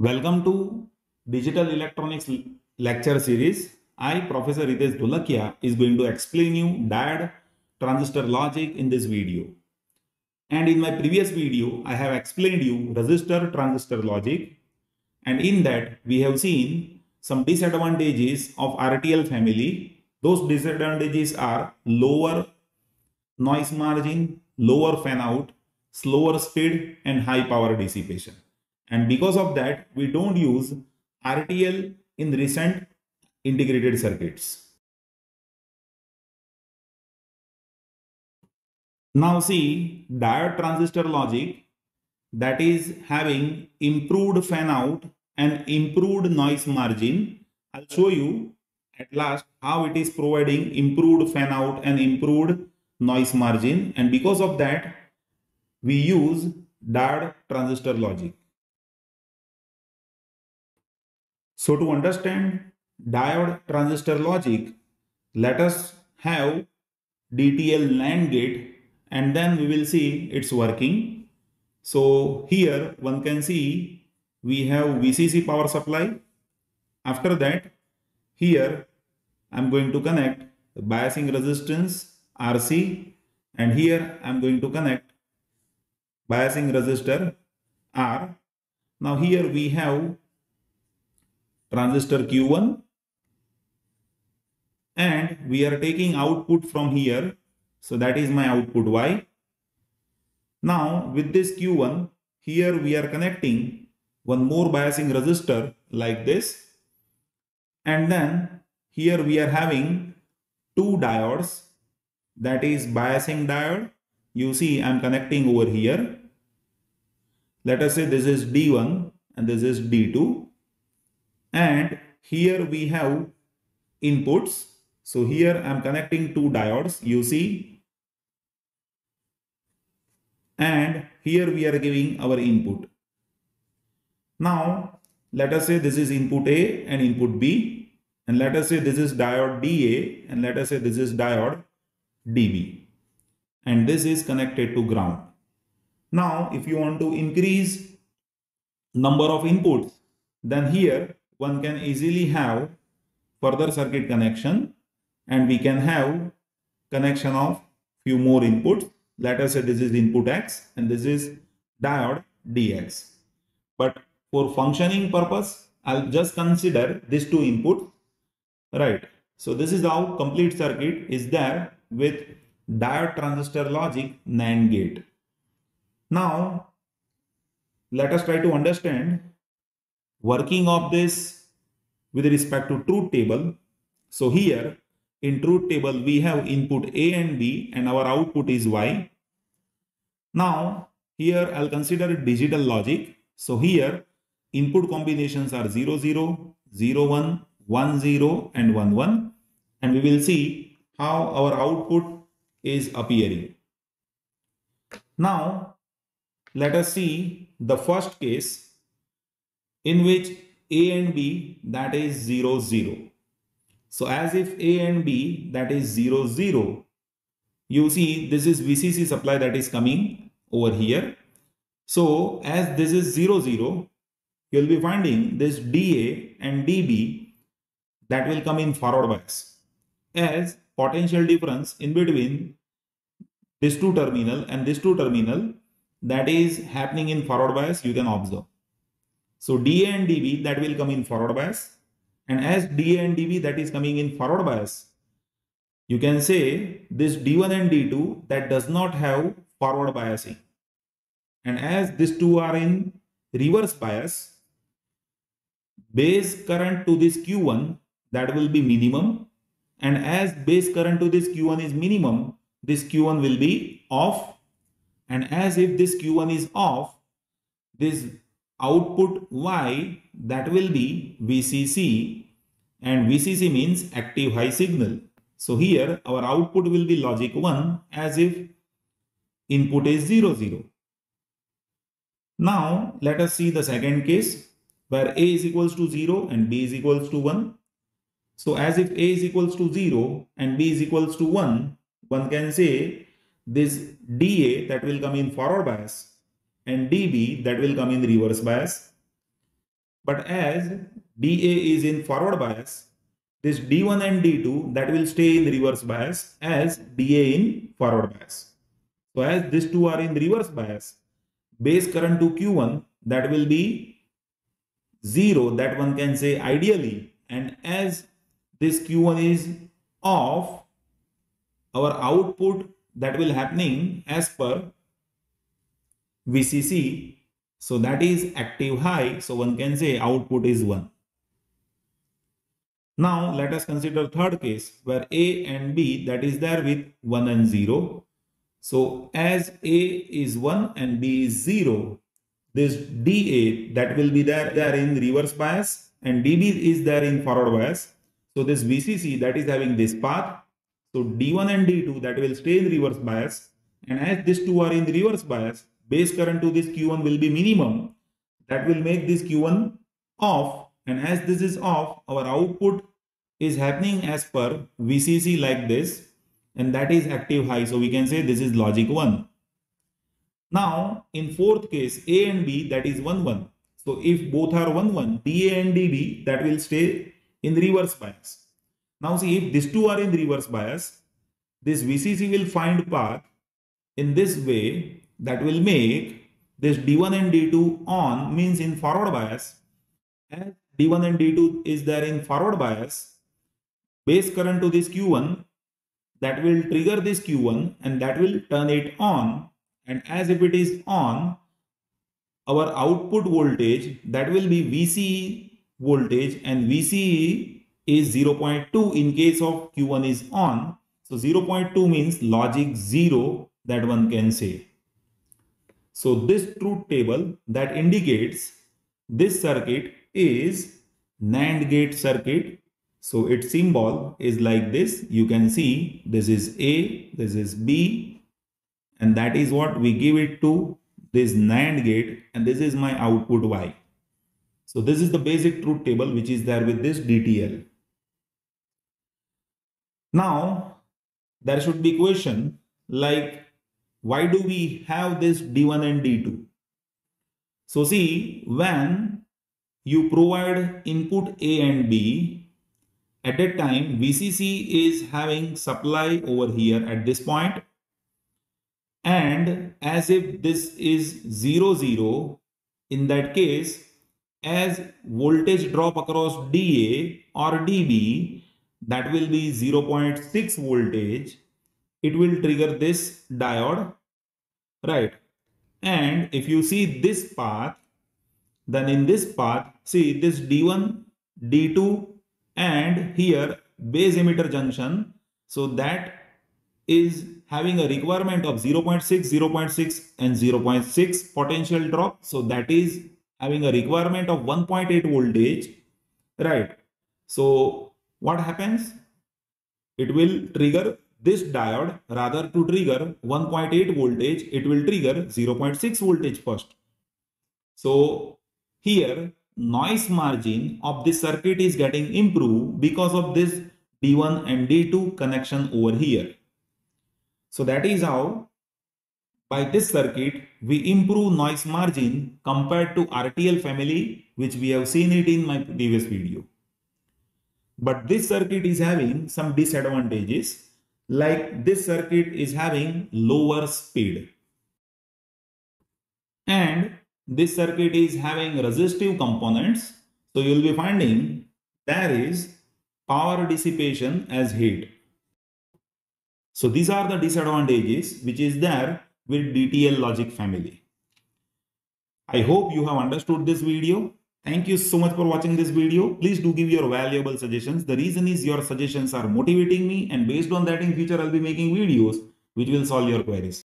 Welcome to Digital Electronics Lecture Series. I, Professor Ritesh Dulakya, is going to explain you DAD transistor logic in this video. And in my previous video, I have explained you resistor transistor logic. And in that, we have seen some disadvantages of RTL family. Those disadvantages are lower noise margin, lower fan out, slower speed, and high power dissipation. And because of that, we don't use RTL in recent integrated circuits. Now see diode transistor logic that is having improved fan out and improved noise margin. I'll show you at last how it is providing improved fan out and improved noise margin, and because of that we use diode transistor logic. So to understand diode transistor logic, let us have DTL NAND gate and then we will see it's working. So here one can see we have VCC power supply. After that, here I'm going to connect biasing resistance RC, and here I'm going to connect biasing resistor R. Now here we have transistor Q1 and we are taking output from here, so that is my output Y. Now with this Q1, here we are connecting one more biasing resistor like this, and then here we are having two diodes, that is biasing diode. You see I am connecting over here. Let us say this is D1 and this is D2. And here we have inputs. So here I am connecting two diodes, you see. And here we are giving our input. Now let us say this is input A and input B. And let us say this is diode DA and let us say this is diode DB. And this is connected to ground. Now if you want to increase number of inputs, then here one can easily have further circuit connection, and we can have connection of few more inputs. Let us say this is input X and this is diode DX. But for functioning purpose, I'll just consider these two inputs, right? So this is how complete circuit is there with diode transistor logic NAND gate. Now, let us try to understand working of this with respect to truth table. So here in truth table we have input A and B and our output is Y. Now here I'll consider digital logic. So here input combinations are 0, 0, 0, 1, 1, 0 and 1, 1, and we will see how our output is appearing. Now let us see the first case in which A and B, that is 0, 0. So as if A and B, that is 0, 0. You see this is VCC supply that is coming over here. So as this is 0, 0, you will be finding this DA and DB that will come in forward bias. As potential difference in between this two terminal and this two terminal that is happening in forward bias, you can observe. So DA and DB that will come in forward bias, and as DA and DB that is coming in forward bias, you can say this D1 and D2 that does not have forward biasing, and as these two are in reverse bias, base current to this Q1 that will be minimum, and as base current to this Q1 is minimum, this Q1 will be off, and as if this Q1 is off, this output Y that will be VCC, and VCC means active high signal. So here our output will be logic 1 as if input is 0, 0. Now let us see the second case where A is equals to 0 and B is equals to 1. So as if A is equals to 0 and B is equals to 1, one can say this DA that will come in forward bias and DB that will come in reverse bias. But as DA is in forward bias, this D1 and D2 that will stay in reverse bias as DA in forward bias. So as these two are in reverse bias, base current to Q1 that will be 0, that one can say ideally, and as this Q1 is off, our output that will happening as per VCC, so that is active high, so one can say output is 1. Now let us consider third case where A and B that is there with 1 and 0. So as A is 1 and B is 0, this DA that will be there in reverse bias and DB is there in forward bias. So this VCC that is having this path. So D1 and D2 that will stay in reverse bias, and as these two are in reverse bias, base current to this Q1 will be minimum. That will make this Q1 off, and as this is off, our output is happening as per VCC like this, and that is active high. So we can say this is logic 1. Now in fourth case, A and B that is 1, 1. So if both are 1, 1, DA and DB that will stay in reverse bias. Now see, if these two are in reverse bias, this VCC will find path in this way that will make this D1 and D2 on, means in forward bias. As D1 and D2 is there in forward bias, base current to this Q1 that will trigger this Q1 and that will turn it on, and as if it is on, our output voltage that will be VCE voltage, and VCE is 0.2 in case of Q1 is on. So 0.2 means logic 0, that one can say. So this truth table that indicates this circuit is NAND gate circuit. So its symbol is like this. You can see this is A, this is B, and that is what we give it to this NAND gate, and this is my output Y. So this is the basic truth table which is there with this DTL. Now there should be question like, why do we have this D1 and D2? So see, when you provide input A and B, at that time VCC is having supply over here at this point, and as if this is 0, 0, in that case, as voltage drop across DA or DB that will be 0.6 voltage, it will trigger this diode, right? And if you see this path, then in this path, see this D1, D2, and here base emitter junction. So that is having a requirement of 0.6, 0.6 and 0.6 potential drop. So that is having a requirement of 1.8 voltage, right? So what happens? It will trigger this diode, rather to trigger 1.8 voltage, it will trigger 0.6 voltage first. So here noise margin of this circuit is getting improved because of this D1 and D2 connection over here. So that is how by this circuit we improve noise margin compared to RTL family, which we have seen it in my previous video. But this circuit is having some disadvantages, like this circuit is having lower speed, and this circuit is having resistive components. So you will be finding there is power dissipation as heat. So these are the disadvantages which is there with DTL logic family. I hope you have understood this video. Thank you so much for watching this video. Please do give your valuable suggestions. The reason is your suggestions are motivating me, and based on that in future I'll be making videos which will solve your queries.